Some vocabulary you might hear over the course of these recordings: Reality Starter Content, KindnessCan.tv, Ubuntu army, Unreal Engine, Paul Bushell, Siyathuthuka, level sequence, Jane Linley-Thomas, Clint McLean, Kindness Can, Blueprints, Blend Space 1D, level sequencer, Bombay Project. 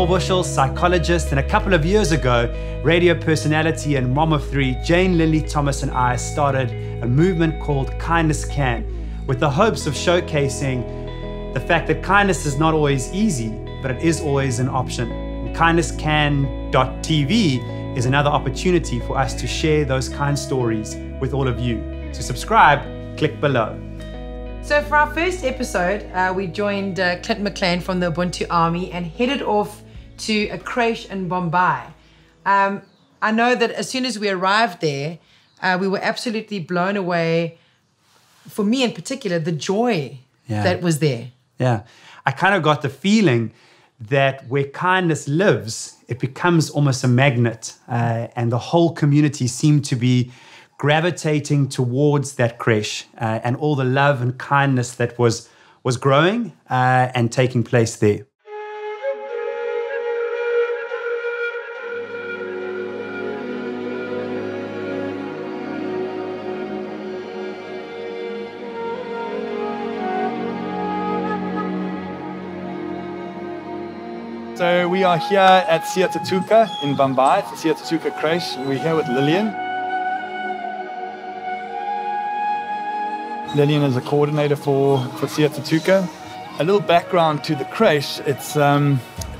Paul Bushell, psychologist, and a couple of years ago, radio personality and mom of three, Jane Linley-Thomas and I started a movement called Kindness Can, with the hopes of showcasing the fact that kindness is not always easy, but it is always an option. And KindnessCan.tv is another opportunity for us to share those kind stories with all of you. To subscribe, click below. So for our first episode, we joined Clint McLean from the Ubuntu Army and headed off to a creche in Bombay. I know that as soon as we arrived there, we were absolutely blown away, for me in particular, the joy that was there. Yeah, I kind of got the feeling that where kindness lives, it becomes almost a magnet, and the whole community seemed to be gravitating towards that creche, and all the love and kindness that was growing and taking place there. So we are here at Siyathuthuka in Bombay. It's the Siyathuthuka creche. We're here with Lillian. Lillian is a coordinator for Siyathuthuka. A little background to the creche, it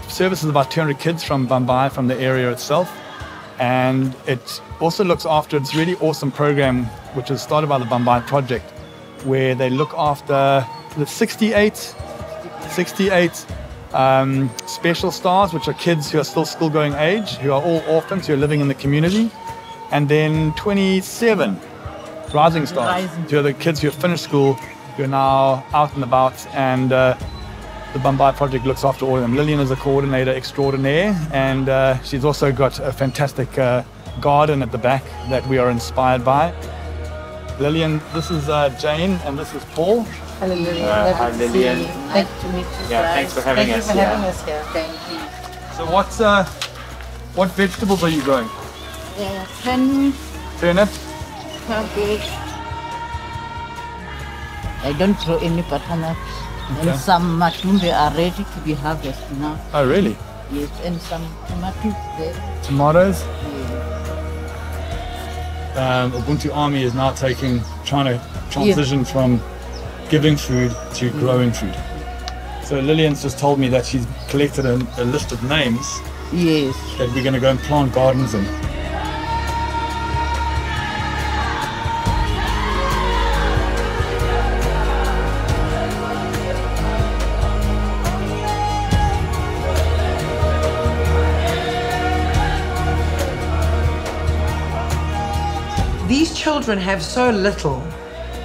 services about 200 kids from Bombay, from the area itself. And it also looks after this really awesome program, which was started by the Bombay Project, where they look after the 68 special stars, which are kids who are still school-going age, who are all orphans, who are living in the community, and then 27 rising stars, who are the kids who have finished school, who are now out and about, and the Bombay Project looks after all of them. Lillian is a coordinator extraordinaire, and she's also got a fantastic garden at the back that we are inspired by. Lillian, this is Jane, and this is Paul. Hello, Lillian. Hi, Lillian. Nice to meet you. Yeah, thanks for having us. Thank you for having us here. Thank you. So what vegetables are you growing? Yeah, turnip. I don't grow any butternut, and some mushrooms are ready to be harvested now. Oh, really? Yes, and some tomatoes there. Tomatoes? Yes. Ubuntu Army is now trying to transition from giving food to growing food. So Lillian's just told me that she's collected a list of names that we're going to go and plant gardens in. These children have so little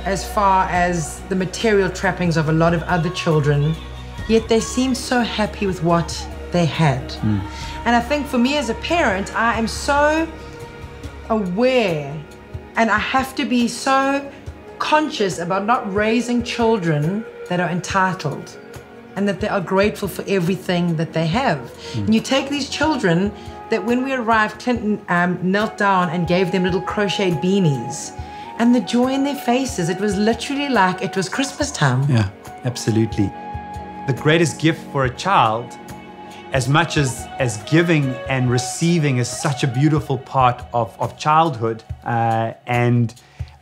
as far as the material trappings of a lot of other children, yet they seem so happy with what they had. And I think for me as a parent, I am so aware, and I have to be so conscious about not raising children that are entitled and that they are grateful for everything that they have. And you take these children that when we arrived, Clinton knelt down and gave them little crocheted beanies. And the joy in their faces, it was literally like it was Christmas time. Yeah, absolutely. The greatest gift for a child, as much as giving and receiving, is such a beautiful part of childhood and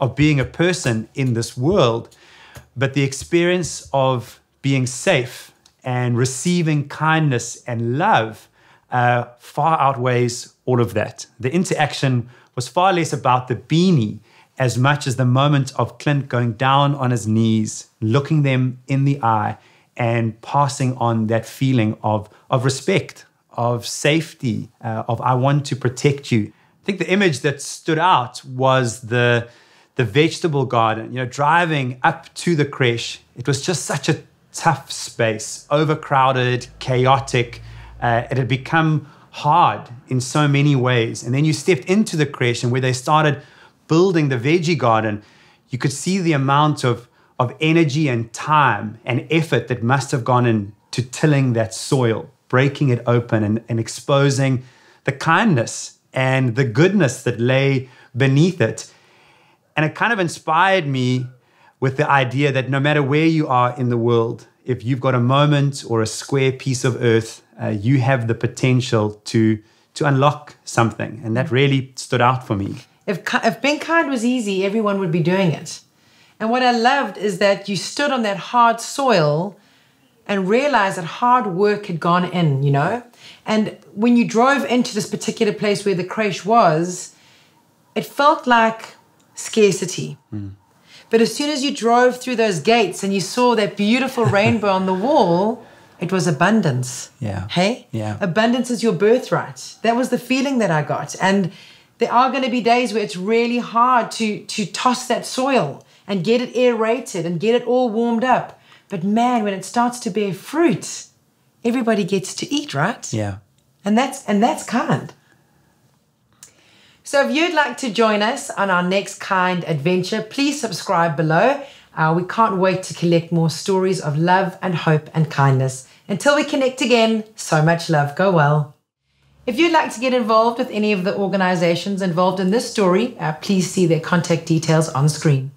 of being a person in this world. But the experience of being safe and receiving kindness and love far outweighs all of that. The interaction was far less about the beanie as much as the moment of Clint going down on his knees, looking them in the eye and passing on that feeling of respect, of safety, of I want to protect you. I think the image that stood out was the vegetable garden. You know, driving up to the creche, it was just such a tough space, overcrowded, chaotic. It had become hard in so many ways. And then you stepped into the creche, and where they started building the veggie garden, you could see the amount of energy and time and effort that must have gone into tilling that soil, breaking it open and exposing the kindness and the goodness that lay beneath it. And it kind of inspired me with the idea that no matter where you are in the world, if you've got a moment or a square piece of earth you have the potential to unlock something. And that really stood out for me. If being kind was easy, everyone would be doing it. And what I loved is that you stood on that hard soil and realized that hard work had gone in, you know? And when you drove into this particular place where the crèche was, it felt like scarcity. Mm. But as soon as you drove through those gates and you saw that beautiful rainbow on the wall, it was abundance. Yeah. Hey? Yeah. Abundance is your birthright. That was the feeling that I got. And there are going to be days where it's really hard to toss that soil and get it aerated and get it all warmed up. But man, when it starts to bear fruit, everybody gets to eat, right? Yeah. And that's kind. So if you'd like to join us on our next kind adventure, please subscribe below. We can't wait to collect more stories of love and hope and kindness. Until we connect again, so much love. Go well. If you'd like to get involved with any of the organizations involved in this story, please see their contact details on screen.